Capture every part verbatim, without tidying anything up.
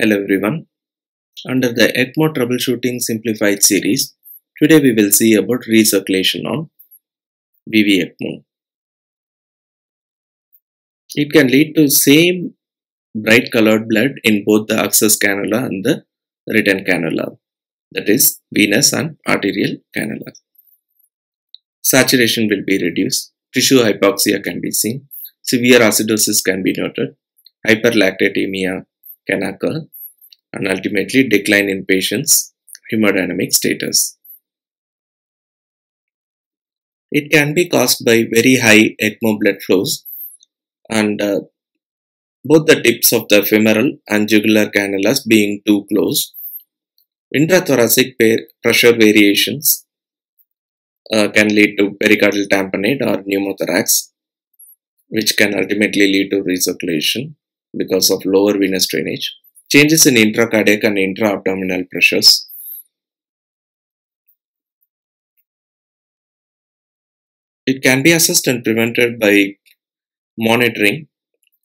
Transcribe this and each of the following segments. Hello everyone. Under the ECMO troubleshooting simplified series, today we will see about recirculation on V V ECMO. It can lead to same bright colored blood in both the access cannula and the return cannula, that is venous and arterial cannula. Saturation will be reduced, tissue hypoxia can be seen, severe acidosis can be noted, hyperlactatemia can occur, and ultimately decline in patient's hemodynamic status. It can be caused by very high ECMO blood flows, and uh, both the tips of the femoral and jugular cannulas being too close, intrathoracic pressure variations uh, can lead to pericardial tamponade or pneumothorax, which can ultimately lead to recirculation because of lower venous drainage, changes in intracardiac and intra-abdominal pressures. It can be assessed and prevented by monitoring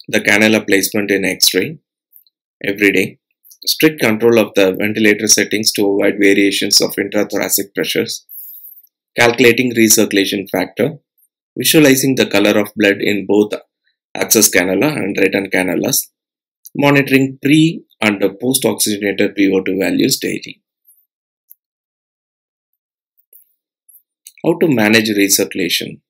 the cannula placement in X-ray every day, strict control of the ventilator settings to avoid variations of intrathoracic pressures, calculating recirculation factor, visualizing the color of blood in both access cannula and return cannulas, monitoring pre and post oxygenated P O two values daily. How to manage recirculation?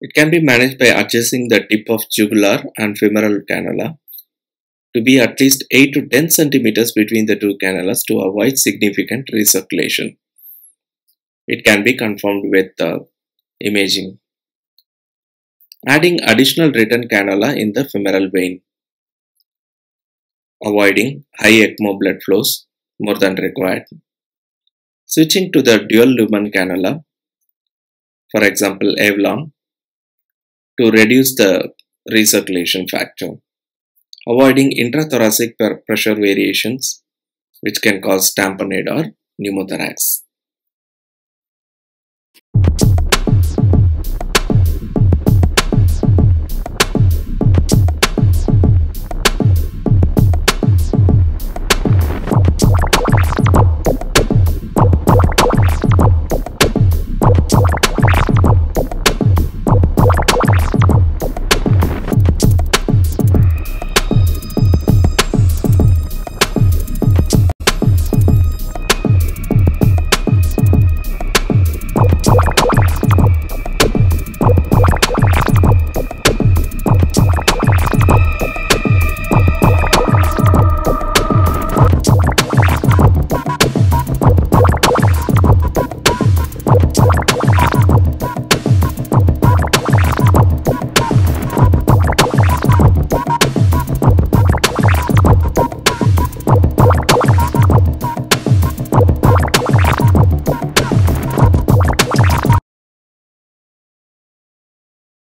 It can be managed by adjusting the tip of jugular and femoral cannula to be at least eight to ten centimeters between the two cannulas to avoid significant recirculation. It can be confirmed with uh, imaging. Adding additional return cannula in the femoral vein, avoiding high ECMO blood flows more than required, switching to the dual lumen cannula, for example Avalon, to reduce the recirculation factor, avoiding intrathoracic pressure variations which can cause tamponade or pneumothorax.